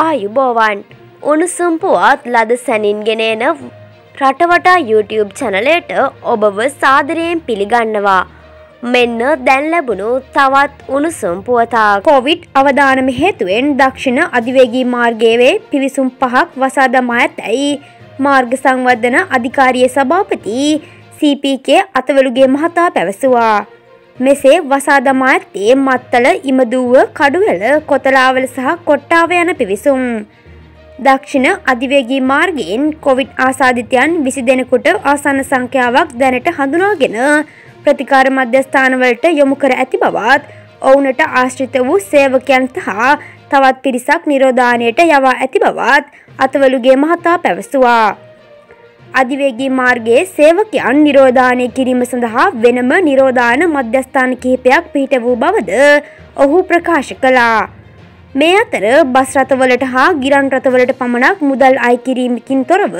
ආයුබෝවන් උණුසුම් පුවත් ලද සැනින්ගෙන එන රටවටා YouTube channelට ඔබව සාදරයෙන් පිළිගන්නවා මෙන්න දැන් ලැබුණු තවත් උණුසුම් පුවතක් කොවිඩ් අවදානම හේතුවෙන් දක්ෂිණ අධිවේගී මාර්ගයේ පිවිසුම් පහක් වසා දමා ඇතැයි මාර්ග සංවර්ධන අධිකාරියේ සභාපති CPK අතවලුගේ මහතා පැවසුවා මෙසේ වසා දමා ඇත්තේ මත්තල ඉමදුව කඩුවල කොතලාවල සහ කොට්ටාව යන පිවිසුම් දක්ෂිණ අධිවේගී මාර්ගයෙන් කොවිඩ් ආසාදිතයන් 20 දෙනෙකුට ආසන්න සංඛ්‍යාවක් දැනට හඳුනාගෙන ප්‍රතිකාර මධ්‍යස්ථානවලට යොමු කර ඇති බවත් ඔවුන්ට ආශ්‍රිත වූ සේවකයන් සහ තවත් පිරිසක් නිරෝධානයට යවා ඇති බවත් අතවලුගේ මහතා පැවසුවා අධිවේගී මාර්ගයේ සේවකයන් නිරෝධානය කිරීම සඳහා වෙනම නිරෝධාන මධ්‍යස්ථාන කිහිපයක් පිහිට වූ බවද ඔහු ප්‍රකාශ කළා. මේ අතර බස් රථවලට හා ගිරන් රථවලට පමණක් මුදල් අය කිරීමකින් තොරව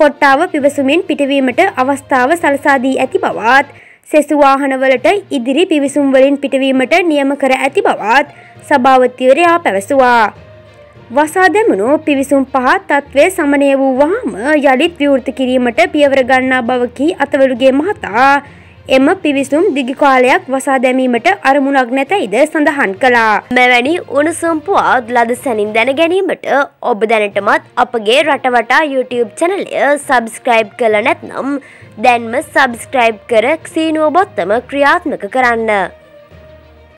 කොට්ටාව පිවිසුමින් පිටවීමට අවස්ථාව සලසා දී ඇති බවත් සෙසු වාහනවලට ඉදිරි පිවිසුම් වලින් පිටවීමට නියම කර ඇති බවත් සභාපතිවරයා පැවසුවා. වසා දැමුණු පිවිසුම් පහ තත්ත්වය සමනය වූ වහම යළිත් විවෘත කිරීමට පියවර ගන්නා බව කී අතවලුගේ මහතා එම පිවිසුම් දිග කාලයක් වසා දැමීමට අරමුණක් නැතයිද සඳහන් කළා. මෙවැනි උණුසුම් පුවත් ලද සැනින් දැන ගැනීමට ඔබ දැනටමත් අපගේ රටවටා YouTube channelය subscribe කළ නැත්නම් දැන්ම subscribe කර සීනුව බොත්තම ක්‍රියාත්මක කරන්න.